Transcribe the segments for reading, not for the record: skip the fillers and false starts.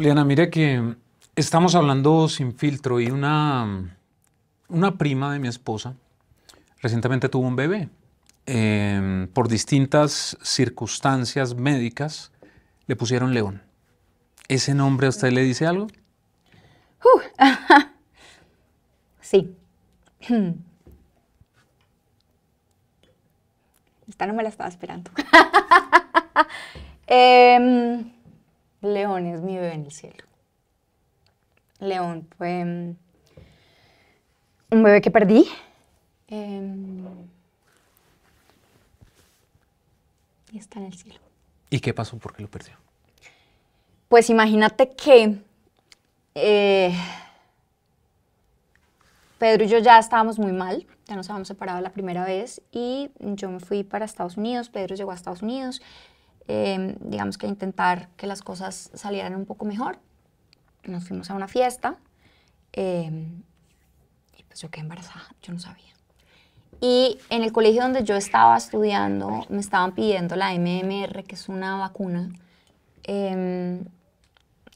Juliana, mire que estamos hablando sin filtro y una prima de mi esposa recientemente tuvo un bebé. Por distintas circunstancias médicas le pusieron León. ¿Ese nombre a usted le dice algo? Sí. Esta no me la estaba esperando. León es mi bebé en el cielo. León fue un bebé que perdí. Y está en el cielo. ¿Y qué pasó? ¿Por qué lo perdió? Pues imagínate que Pedro y yo ya estábamos muy mal, ya nos habíamos separado la primera vez y yo me fui para Estados Unidos, Pedro llegó a Estados Unidos, digamos que a intentar que las cosas salieran un poco mejor. Nos fuimos a una fiesta y pues yo quedé embarazada, yo no sabía. Y en el colegio donde yo estaba estudiando me estaban pidiendo la MMR, que es una vacuna que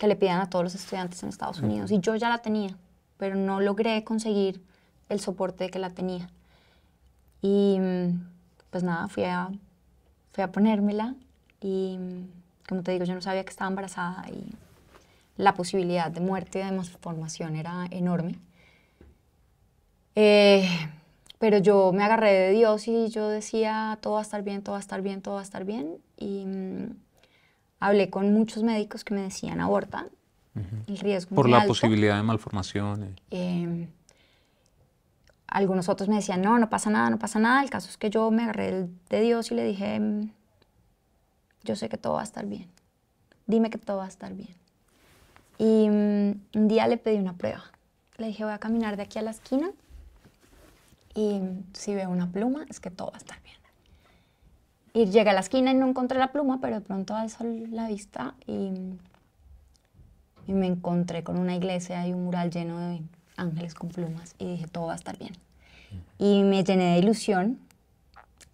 le pidan a todos los estudiantes en Estados Unidos y yo ya la tenía, pero no logré conseguir el soporte que la tenía. Y pues nada, fui a ponérmela y como te digo, yo no sabía que estaba embarazada y la posibilidad de muerte y de malformación era enorme. Pero yo me agarré de Dios y yo decía, todo va a estar bien, todo va a estar bien, todo va a estar bien. Y hablé con muchos médicos que me decían, aborta. El riesgo por muy alto. Posibilidad de malformaciones. Algunos otros me decían, no, no pasa nada, no pasa nada. El caso es que yo me agarré de Dios y le dije, yo sé que todo va a estar bien. Dime que todo va a estar bien. Y un día le pedí una prueba. Le dije, voy a caminar de aquí a la esquina y si veo una pluma es que todo va a estar bien. Y llegué a la esquina y no encontré la pluma, pero de pronto alzó la vista y me encontré con una iglesia y un mural lleno de ángeles con plumas y dije, todo va a estar bien. Y me llené de ilusión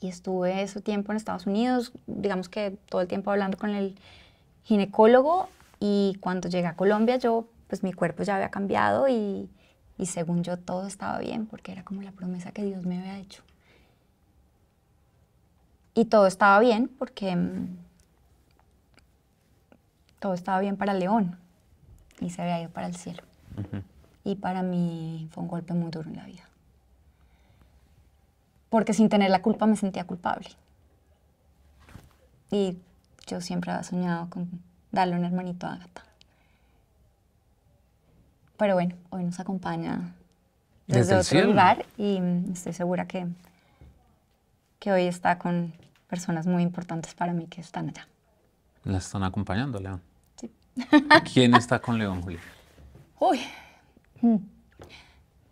y estuve ese tiempo en Estados Unidos, digamos que todo el tiempo hablando con el ginecólogo, y cuando llegué a Colombia yo, pues mi cuerpo ya había cambiado y según yo todo estaba bien porque era como la promesa que Dios me había hecho. Y todo estaba bien porque todo estaba bien para León. Y se había ido para el cielo. Y para mí fue un golpe muy duro en la vida. Porque sin tener la culpa me sentía culpable. Y yo siempre había soñado con darle un hermanito a Agatha. Pero bueno, hoy nos acompaña desde otro lugar y estoy segura que hoy está con personas muy importantes para mí que están allá. La están acompañando, León. ¿Quién está con León, Julia? Uy,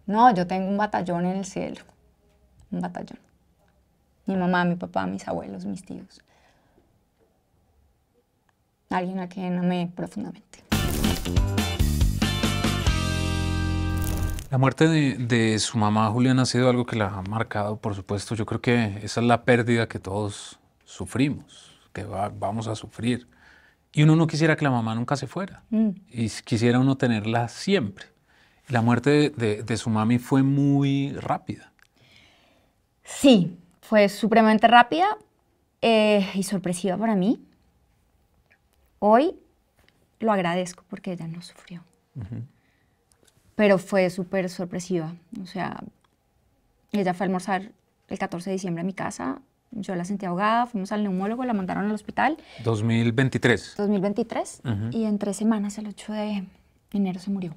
no, yo tengo un batallón en el cielo, un batallón. Mi mamá, mi papá, mis abuelos, mis tíos. Alguien a quien amé profundamente. La muerte de su mamá, Juliana, ha sido algo que la ha marcado, por supuesto. Yo creo que esa es la pérdida que todos sufrimos, que vamos a sufrir. Y uno no quisiera que la mamá nunca se fuera. Y quisiera uno tenerla siempre. La muerte de su mami fue muy rápida. Sí, fue supremamente rápida y sorpresiva para mí. Hoy lo agradezco porque ella no sufrió. Pero fue súper sorpresiva. O sea, ella fue a almorzar el 14 de diciembre a mi casa. Yo la sentí ahogada, fuimos al neumólogo, la mandaron al hospital. 2023. 2023. Y en 3 semanas, el 8 de enero, se murió.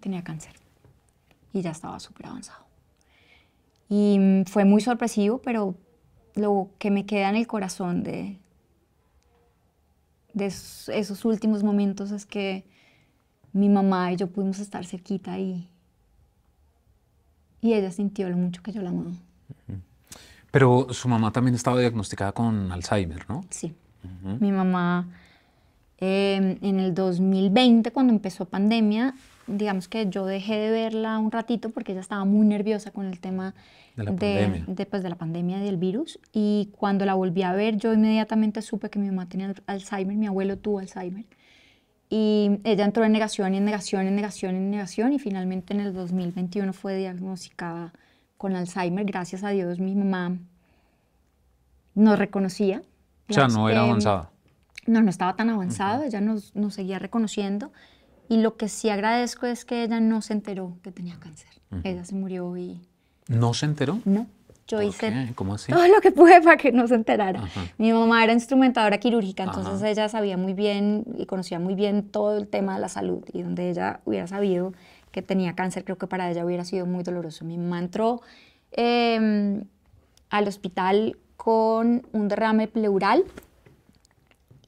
Tenía cáncer. Y ya estaba súper avanzado. Y fue muy sorpresivo, pero lo que me queda en el corazón de esos últimos momentos es que mi mamá y yo pudimos estar cerquita y ella sintió lo mucho que yo la amaba. Pero su mamá también estaba diagnosticada con Alzheimer, ¿no? Sí. Mi mamá en el 2020, cuando empezó pandemia, digamos que yo dejé de verla un ratito porque ella estaba muy nerviosa con el tema de la pandemia y del virus. Y cuando la volví a ver, yo inmediatamente supe que mi mamá tenía Alzheimer, mi abuelo tuvo Alzheimer. Y ella entró en negación, y en negación, en negación, en negación. Y finalmente en el 2021 fue diagnosticada con Alzheimer. Gracias a Dios mi mamá nos reconocía. O sea, no era avanzada. No, no estaba tan avanzada, ella nos seguía reconociendo. Y lo que sí agradezco es que ella no se enteró que tenía cáncer. Ella se murió y... ¿No se enteró? No. Yo hice todo lo que pude para que no se enterara. Mi mamá era instrumentadora quirúrgica, entonces ella sabía muy bien y conocía muy bien todo el tema de la salud. Y donde ella hubiera sabido que tenía cáncer, creo que para ella hubiera sido muy doloroso. Mi mamá entró al hospital con un derrame pleural.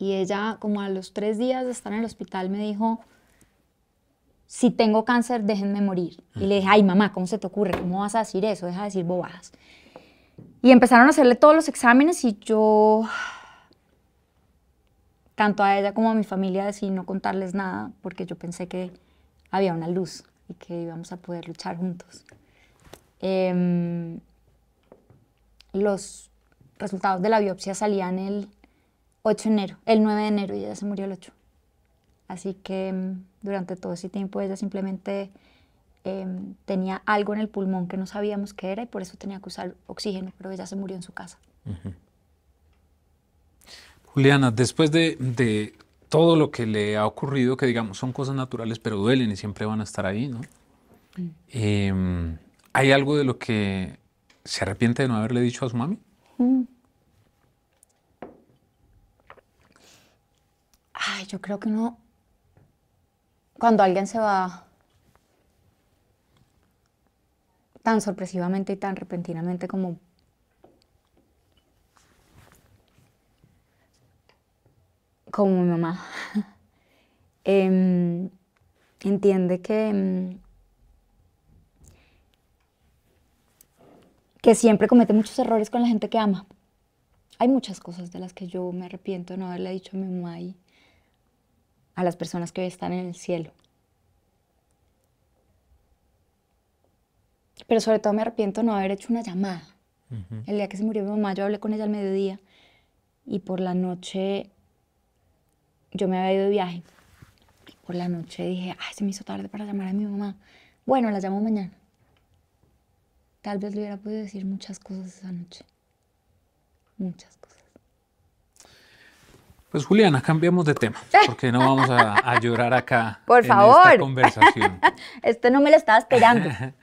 Y ella, como a los 3 días de estar en el hospital, me dijo... Si tengo cáncer, déjenme morir. Y le dije, ay mamá, ¿cómo se te ocurre? ¿Cómo vas a decir eso? Deja de decir bobadas. Y empezaron a hacerle todos los exámenes y yo, tanto a ella como a mi familia, decidí no contarles nada porque yo pensé que había una luz y que íbamos a poder luchar juntos. Los resultados de la biopsia salían el 9 de enero y ella se murió el 8. Así que durante todo ese tiempo ella simplemente tenía algo en el pulmón que no sabíamos qué era y por eso tenía que usar oxígeno, pero ella se murió en su casa. Juliana, después de todo lo que le ha ocurrido, que digamos son cosas naturales pero duelen y siempre van a estar ahí, ¿no? ¿Hay algo de lo que se arrepiente de no haberle dicho a su mami? Ay, yo creo que no... Cuando alguien se va tan sorpresivamente y tan repentinamente como... como mi mamá, entiende que siempre comete muchos errores con la gente que ama. Hay muchas cosas de las que yo me arrepiento de no haberle dicho a mi mamá y... a las personas que hoy están en el cielo. Pero sobre todo me arrepiento de no haber hecho una llamada. El día que se murió mi mamá, yo hablé con ella al mediodía y por la noche yo me había ido de viaje. Y por la noche dije, ay, se me hizo tarde para llamar a mi mamá. Bueno, la llamo mañana. Tal vez le hubiera podido decir muchas cosas esa noche. Muchas cosas. Pues Juliana, cambiamos de tema, porque no vamos a llorar acá. Por favor. En esta conversación. Esto no me lo estaba esperando.